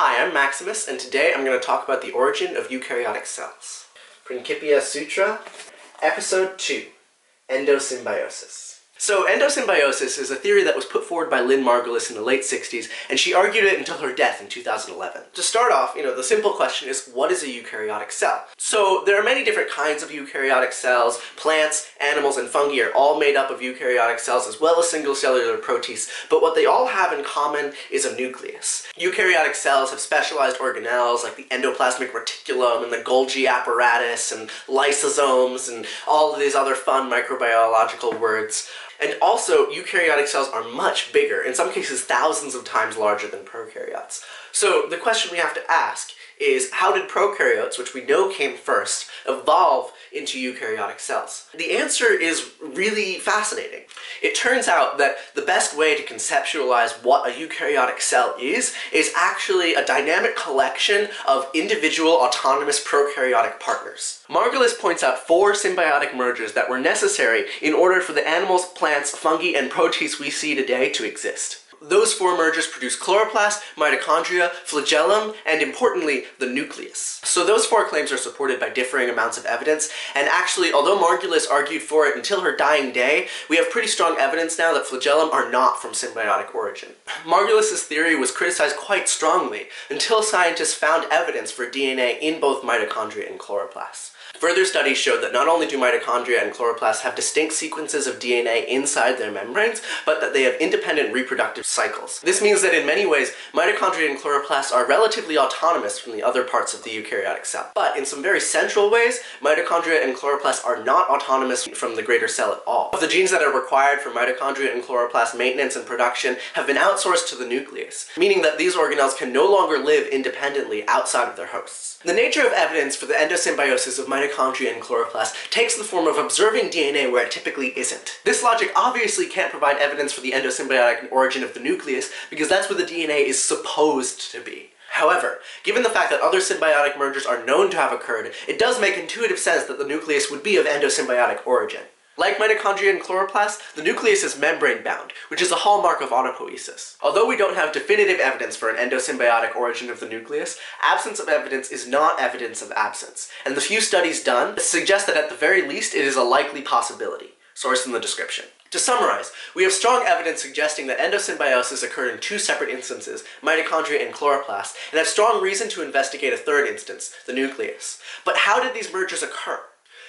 Hi, I'm Maximus, and today I'm going to talk about the origin of eukaryotic cells. Principia Sutra, Episode 2, Endosymbiosis. So endosymbiosis is a theory that was put forward by Lynn Margulis in the late 60s, and she argued it until her death in 2011. To start off, the simple question is, what is a eukaryotic cell? So there are many different kinds of eukaryotic cells. Plants, animals, and fungi are all made up of eukaryotic cells, as well as single-cellular protists, but what they all have in common is a nucleus. Eukaryotic cells have specialized organelles like the endoplasmic reticulum and the Golgi apparatus and lysosomes and all of these other fun microbiological words. And also, eukaryotic cells are much bigger, in some cases thousands of times larger than prokaryotes. So the question we have to ask is, how did prokaryotes, which we know came first, evolve into eukaryotic cells? The answer is really fascinating. It turns out that the best way to conceptualize what a eukaryotic cell is actually a dynamic collection of individual autonomous prokaryotic partners. Margulis points out 4 symbiotic mergers that were necessary in order for the animals, plants, fungi, and protists we see today to exist. Those 4 mergers produce chloroplast, mitochondria, flagellum, and importantly, the nucleus. So those 4 claims are supported by differing amounts of evidence, and actually, although Margulis argued for it until her dying day, we have pretty strong evidence now that flagellum are not from symbiotic origin. Margulis's theory was criticized quite strongly until scientists found evidence for DNA in both mitochondria and chloroplasts. Further studies showed that not only do mitochondria and chloroplasts have distinct sequences of DNA inside their membranes, but that they have independent reproductive cycles. This means that in many ways, mitochondria and chloroplasts are relatively autonomous from the other parts of the eukaryotic cell. But in some very central ways, mitochondria and chloroplasts are not autonomous from the greater cell at all. The genes that are required for mitochondria and chloroplast maintenance and production have been outsourced to the nucleus, meaning that these organelles can no longer live independently outside of their hosts. The nature of evidence for the endosymbiosis of mitochondria and chloroplast takes the form of observing DNA where it typically isn't. This logic obviously can't provide evidence for the endosymbiotic origin of the nucleus, because that's where the DNA is supposed to be. However, given the fact that other symbiotic mergers are known to have occurred, it does make intuitive sense that the nucleus would be of endosymbiotic origin. Like mitochondria and chloroplasts, the nucleus is membrane-bound, which is a hallmark of autopoiesis. Although we don't have definitive evidence for an endosymbiotic origin of the nucleus, absence of evidence is not evidence of absence, and the few studies done suggest that at the very least it is a likely possibility. Source in the description. To summarize, we have strong evidence suggesting that endosymbiosis occurred in 2 separate instances, mitochondria and chloroplasts, and have strong reason to investigate a 3rd instance, the nucleus. But how did these mergers occur?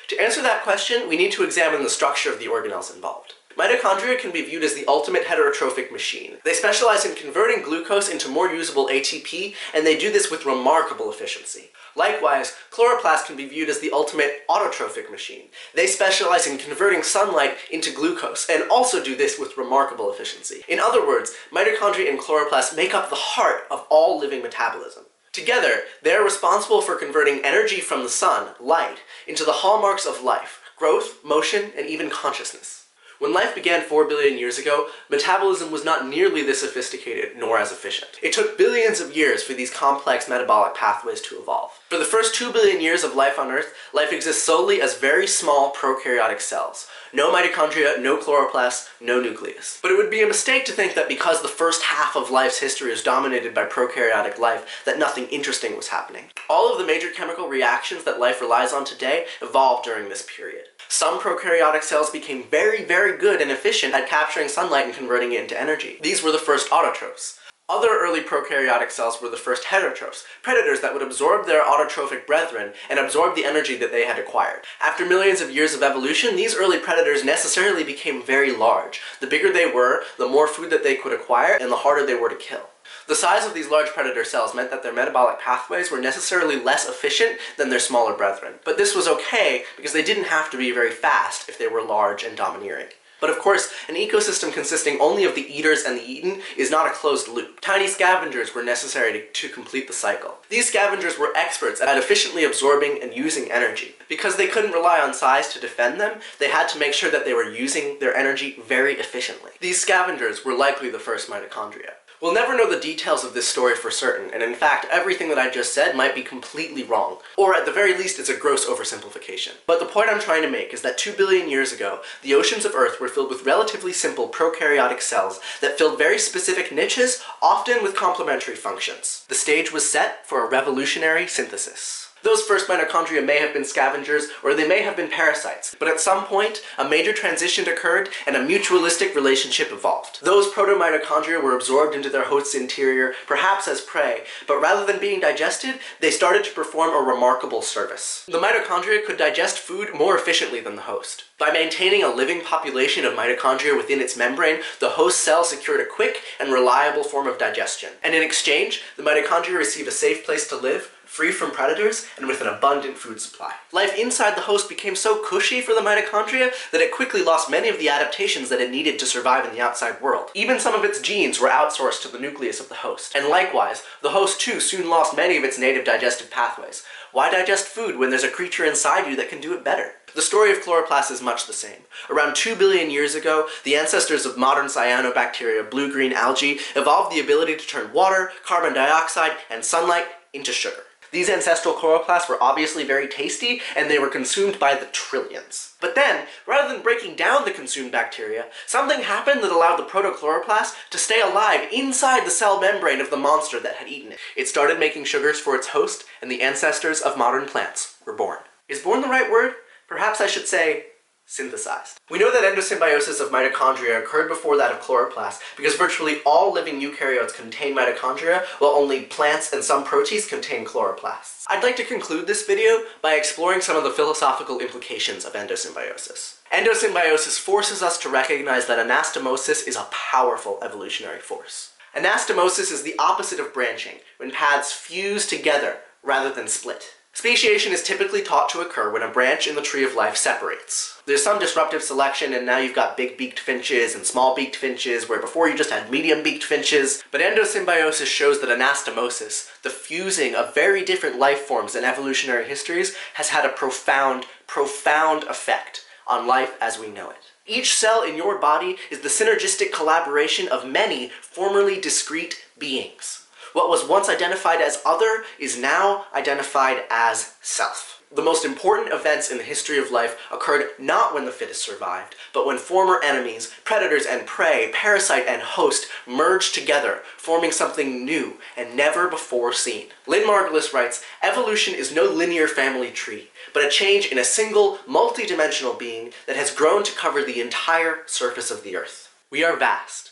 To answer that question, we need to examine the structure of the organelles involved. Mitochondria can be viewed as the ultimate heterotrophic machine. They specialize in converting glucose into more usable ATP, and they do this with remarkable efficiency. Likewise, chloroplasts can be viewed as the ultimate autotrophic machine. They specialize in converting sunlight into glucose, and also do this with remarkable efficiency. In other words, mitochondria and chloroplasts make up the heart of all living metabolism. Together, they are responsible for converting energy from the sun, light, into the hallmarks of life: growth, motion, and even consciousness. When life began 4 billion years ago, metabolism was not nearly this sophisticated nor as efficient. It took billions of years for these complex metabolic pathways to evolve. For the first 2 billion years of life on Earth, life exists solely as very small prokaryotic cells. No mitochondria, no chloroplasts, no nucleus. But it would be a mistake to think that because the first half of life's history is dominated by prokaryotic life, that nothing interesting was happening. All of the major chemical reactions that life relies on today evolved during this period. Some prokaryotic cells became very good and efficient at capturing sunlight and converting it into energy. These were the first autotrophs. Other early prokaryotic cells were the first heterotrophs, predators that would absorb their autotrophic brethren and absorb the energy that they had acquired. After millions of years of evolution, these early predators necessarily became very large. The bigger they were, the more food that they could acquire, and the harder they were to kill. The size of these large predator cells meant that their metabolic pathways were necessarily less efficient than their smaller brethren. But this was okay, because they didn't have to be very fast if they were large and domineering. But of course, an ecosystem consisting only of the eaters and the eaten is not a closed loop. Tiny scavengers were necessary to complete the cycle. These scavengers were experts at efficiently absorbing and using energy. Because they couldn't rely on size to defend them, they had to make sure that they were using their energy very efficiently. These scavengers were likely the first mitochondria. We'll never know the details of this story for certain, and in fact, everything that I just said might be completely wrong, or at the very least, it's a gross oversimplification. But the point I'm trying to make is that 2 billion years ago, the oceans of Earth were filled with relatively simple prokaryotic cells that filled very specific niches, often with complementary functions. The stage was set for a revolutionary synthesis. Those first mitochondria may have been scavengers, or they may have been parasites, but at some point, a major transition occurred and a mutualistic relationship evolved. Those proto-mitochondria were absorbed into their host's interior, perhaps as prey, but rather than being digested, they started to perform a remarkable service. The mitochondria could digest food more efficiently than the host. By maintaining a living population of mitochondria within its membrane, the host cell secured a quick and reliable form of digestion. And in exchange, the mitochondria receive a safe place to live, free from predators, and with an abundant food supply. Life inside the host became so cushy for the mitochondria that it quickly lost many of the adaptations that it needed to survive in the outside world. Even some of its genes were outsourced to the nucleus of the host. And likewise, the host too soon lost many of its native digestive pathways. Why digest food when there's a creature inside you that can do it better? The story of chloroplasts is much the same. Around 2 billion years ago, the ancestors of modern cyanobacteria, blue-green algae, evolved the ability to turn water, carbon dioxide, and sunlight into sugar. These ancestral chloroplasts were obviously very tasty, and they were consumed by the trillions. But then, rather than breaking down the consumed bacteria, something happened that allowed the protochloroplast to stay alive inside the cell membrane of the monster that had eaten it. It started making sugars for its host, and the ancestors of modern plants were born. Is born the right word? Perhaps I should say synthesized. We know that endosymbiosis of mitochondria occurred before that of chloroplasts because virtually all living eukaryotes contain mitochondria, while only plants and some proteins contain chloroplasts. I'd like to conclude this video by exploring some of the philosophical implications of endosymbiosis. Endosymbiosis forces us to recognize that anastomosis is a powerful evolutionary force. Anastomosis is the opposite of branching, when paths fuse together rather than split. Speciation is typically taught to occur when a branch in the tree of life separates. There's some disruptive selection, and now you've got big-beaked finches and small-beaked finches, where before you just had medium-beaked finches. But endosymbiosis shows that anastomosis, the fusing of very different life forms in evolutionary histories, has had a profound, profound effect on life as we know it. Each cell in your body is the synergistic collaboration of many formerly discrete beings. What was once identified as other is now identified as self. The most important events in the history of life occurred not when the fittest survived, but when former enemies, predators and prey, parasite and host, merged together, forming something new and never before seen. Lynn Margulis writes, "Evolution is no linear family tree, but a change in a single, multi-dimensional being that has grown to cover the entire surface of the earth. We are vast.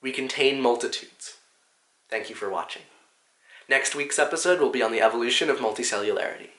We contain multitudes." Thank you for watching. Next week's episode will be on the evolution of multicellularity.